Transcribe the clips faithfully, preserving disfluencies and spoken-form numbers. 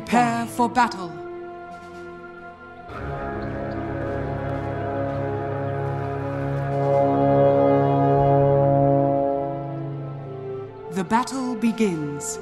Prepare for battle. The battle begins.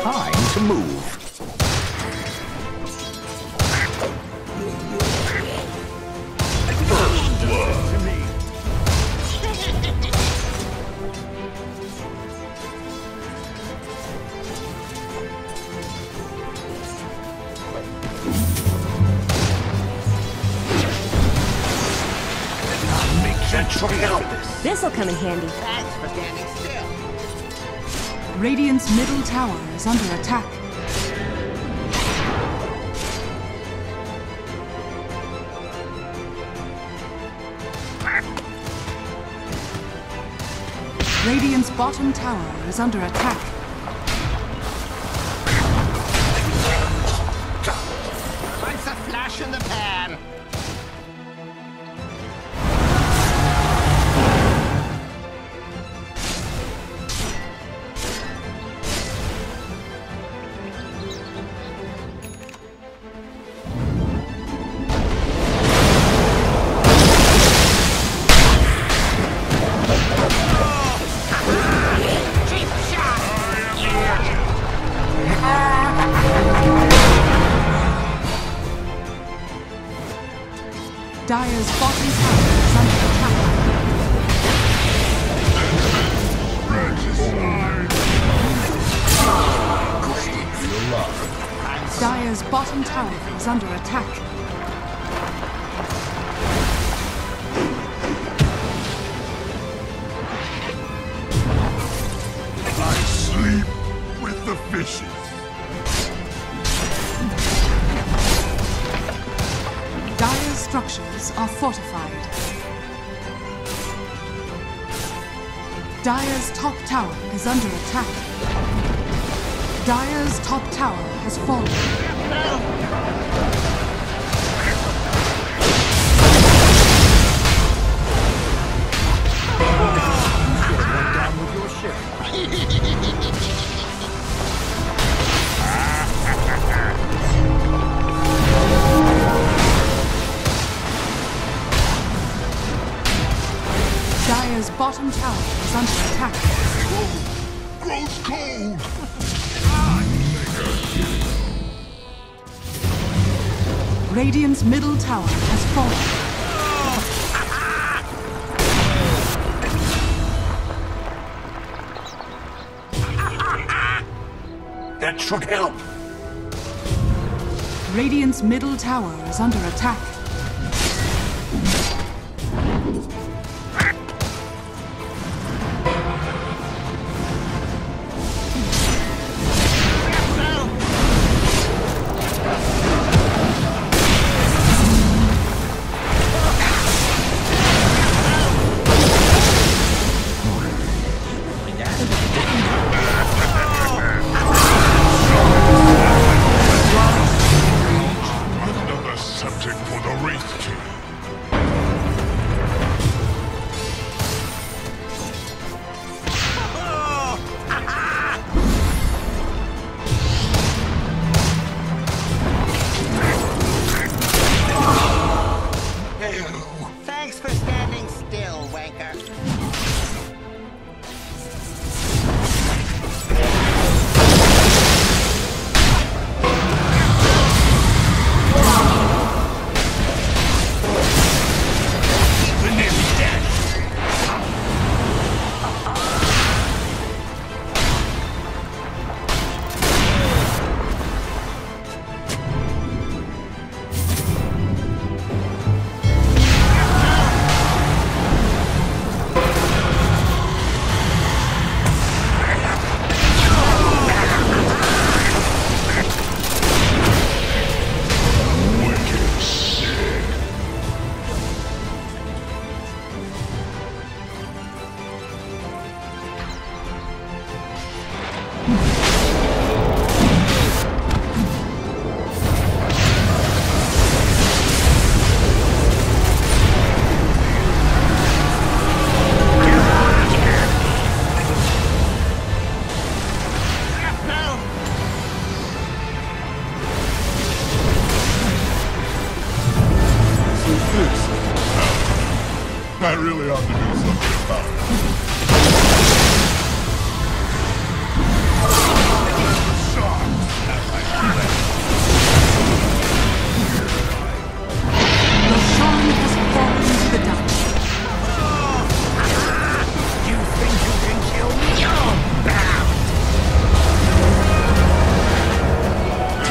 Time to move. This'll come in handy. That's for standing still. Radiant's middle tower is under attack. Radiant's bottom tower is under attack. Once a flash in the pan. Dire's bottom tower is under attack. Regicide. Dire's bottom tower is under attack. I sleep with the fishes. Dire's structures are fortified. Dire's top tower is under attack. Dire's top tower has fallen. Down with your ship. Dire's bottom tower is under attack. Cold. Gross cold! Radiant's middle tower has fallen. That should help! Radiant's middle tower is under attack. For the fix it. I really ought to do something about it.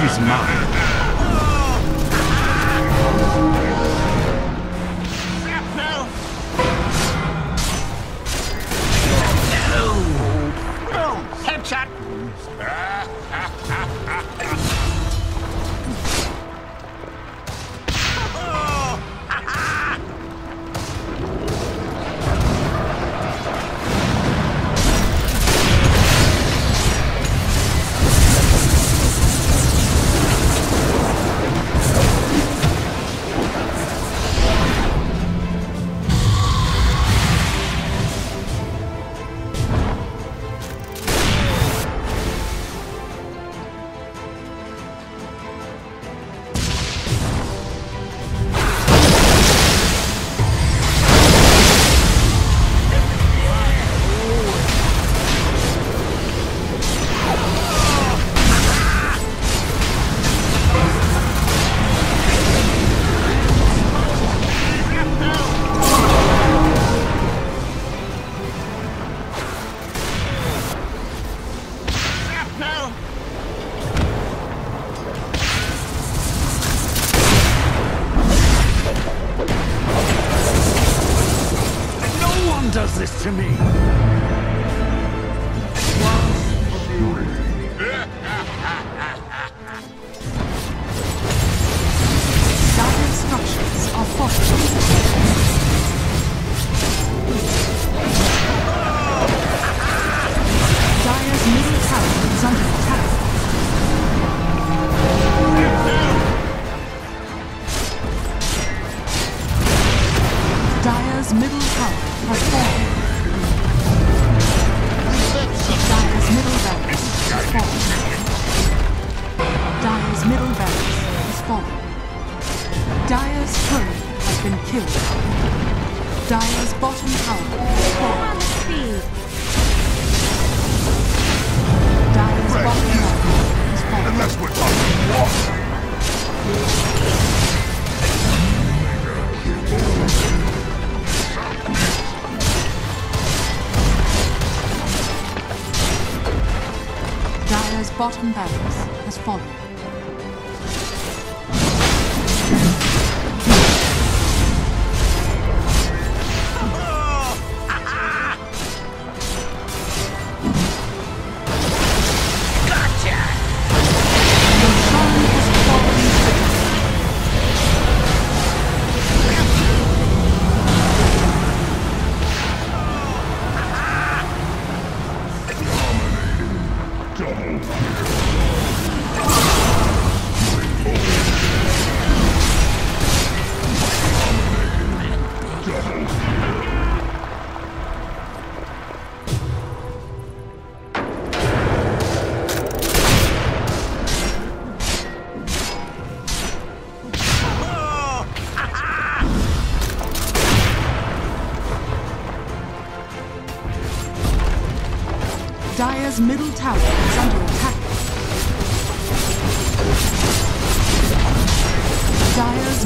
Is mine. No! No! Headshot! Does this to me? Dire structures are fortified. Dire's middle tower is under attack. Dire's middle tower has fallen. Dire's middle barracks has fallen. Dire's middle barracks has fallen. Dire's turret has been killed. Dire's bottom tower has fallen. Dire's right. bottom tower has fallen. Unless we're talking water. Dire's bottom barracks has fallen. Dire's middle tower is under attack. Dire's